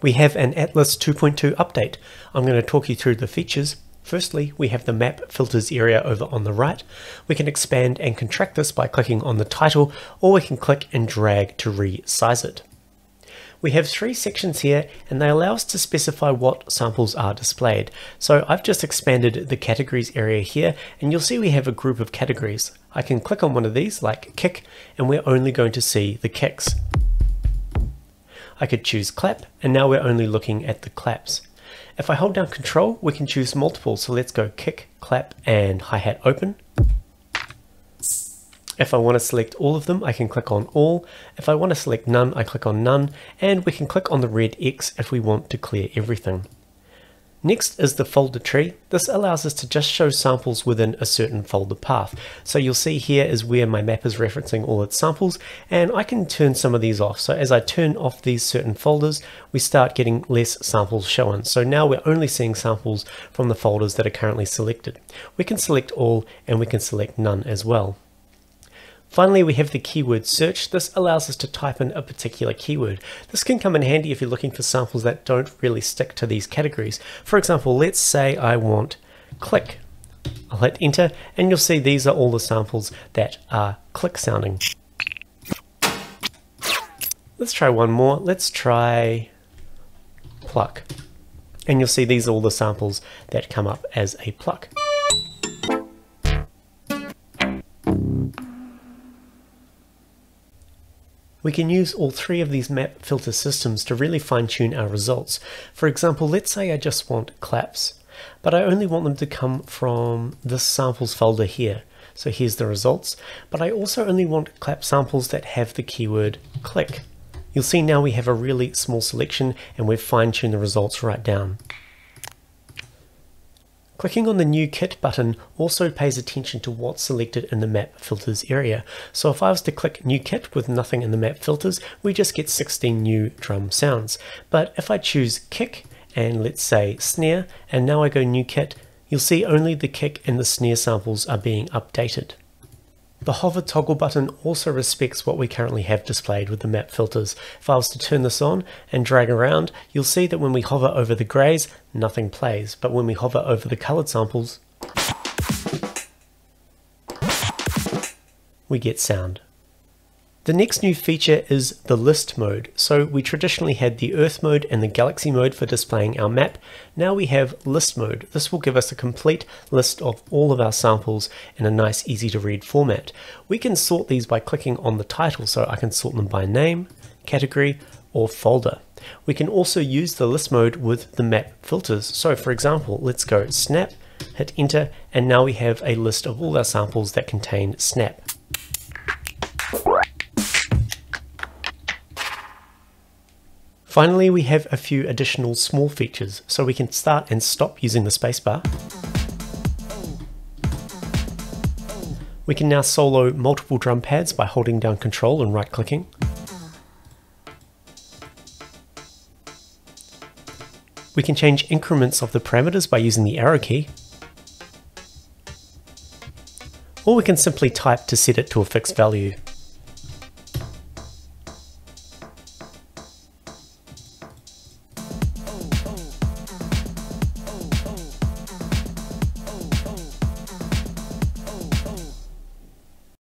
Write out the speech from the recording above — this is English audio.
We have an Atlas 2.2 update. I'm going to talk you through the features. Firstly, we have the map filters area over on the right. We can expand and contract this by clicking on the title, or we can click and drag to resize it. We have three sections here, and they allow us to specify what samples are displayed. So I've just expanded the categories area here, and you'll see we have a group of categories. I can click on one of these, like kick, and we're only going to see the kicks. I could choose clap, and now we're only looking at the claps. If I hold down control, we can choose multiple, so let's go kick, clap, and hi-hat open. If I want to select all of them, I can click on all. If I want to select none, I click on none, and we can click on the red X if we want to clear everything. Next is the folder tree. This allows us to just show samples within a certain folder path. So you'll see here is where my map is referencing all its samples, and I can turn some of these off. So as I turn off these certain folders, we start getting less samples shown. So now we're only seeing samples from the folders that are currently selected. We can select all, and we can select none as well. Finally, we have the keyword search. This allows us to type in a particular keyword. This can come in handy if you're looking for samples that don't really stick to these categories. For example, let's say I want click. I'll hit enter, and you'll see these are all the samples that are click sounding. Let's try one more. Let's try pluck. And you'll see these are all the samples that come up as a pluck. We can use all three of these map filter systems to really fine-tune our results. For example, let's say I just want claps, but I only want them to come from this samples folder here. So here's the results, but I also only want clap samples that have the keyword click. You'll see now we have a really small selection, and we've fine-tuned the results right down. Clicking on the New Kit button also pays attention to what's selected in the Map Filters area. So if I was to click New Kit with nothing in the Map Filters, we just get 16 new drum sounds. But if I choose Kick and let's say Snare, and now I go New Kit, you'll see only the kick and the snare samples are being updated. The hover toggle button also respects what we currently have displayed with the map filters. If I was to turn this on and drag around, you'll see that when we hover over the greys, nothing plays, but when we hover over the coloured samples, we get sound. The next new feature is the list mode. So we traditionally had the Earth mode and the Galaxy mode for displaying our map. Now we have list mode. This will give us a complete list of all of our samples in a nice, easy to read format. We can sort these by clicking on the title, so I can sort them by name, category, or folder. We can also use the list mode with the map filters. So for example, let's go snap, hit enter, and now we have a list of all our samples that contain snap. Finally, we have a few additional small features, so we can start and stop using the spacebar. We can now solo multiple drum pads by holding down control and right clicking. We can change increments of the parameters by using the arrow key. Or we can simply type to set it to a fixed value.